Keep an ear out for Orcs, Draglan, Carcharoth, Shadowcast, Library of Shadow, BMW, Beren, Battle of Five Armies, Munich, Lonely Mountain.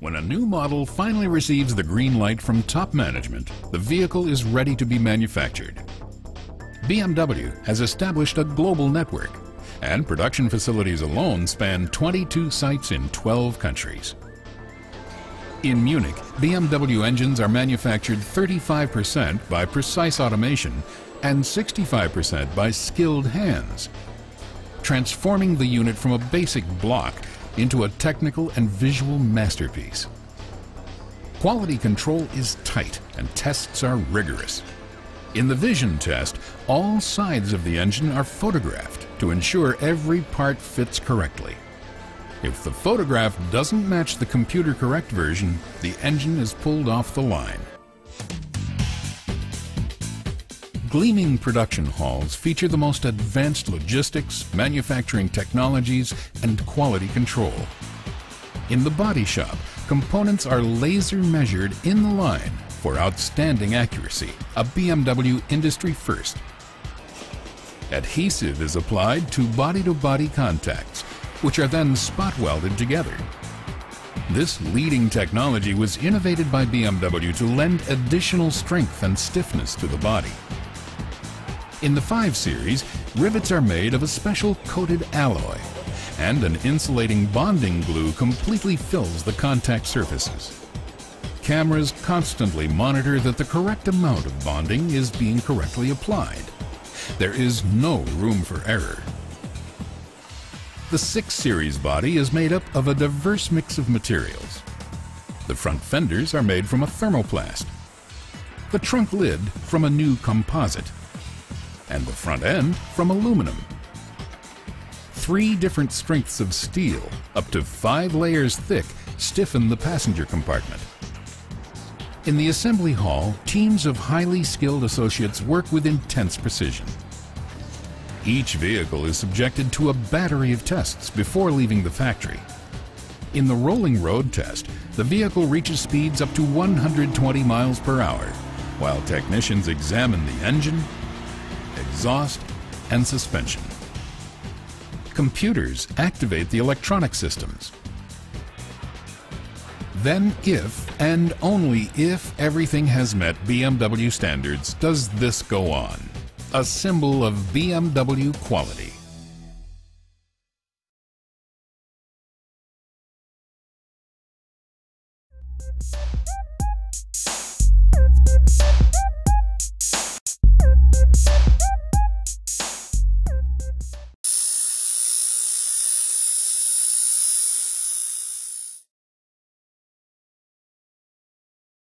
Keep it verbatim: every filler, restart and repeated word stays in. When a new model finally receives the green light from top management, the vehicle is ready to be manufactured. B M W has established a global network, and production facilities alone span twenty-two sites in twelve countries. In Munich, B M W engines are manufactured thirty-five percent by precise automation and sixty-five percent by skilled hands, transforming the unit from a basic block into a technical and visual masterpiece. Quality control is tight and tests are rigorous. In the vision test, all sides of the engine are photographed to ensure every part fits correctly. If the photograph doesn't match the computer correct version, the engine is pulled off the line. Gleaming production halls feature the most advanced logistics, manufacturing technologies, and quality control. In the body shop, components are laser measured in the line for outstanding accuracy, a B M W industry first. Adhesive is applied to body-to-body contacts, which are then spot welded together. This leading technology was innovated by B M W to lend additional strength and stiffness to the body. In the five series, rivets are made of a special coated alloy, and an insulating bonding glue completely fills the contact surfaces. Cameras constantly monitor that the correct amount of bonding is being correctly applied. There is no room for error. The six series body is made up of a diverse mix of materials. The front fenders are made from a thermoplast, the trunk lid from a new composite, and the front end from aluminum. Three different strengths of steel, up to five layers thick, stiffen the passenger compartment. In the assembly hall, teams of highly skilled associates work with intense precision. Each vehicle is subjected to a battery of tests before leaving the factory. In the rolling road test, the vehicle reaches speeds up to one hundred twenty miles per hour, while technicians examine the engine, exhaust, and suspension. Computers activate the electronic systems. Then, if and only if everything has met B M W standards, does this go on. A symbol of B M W quality.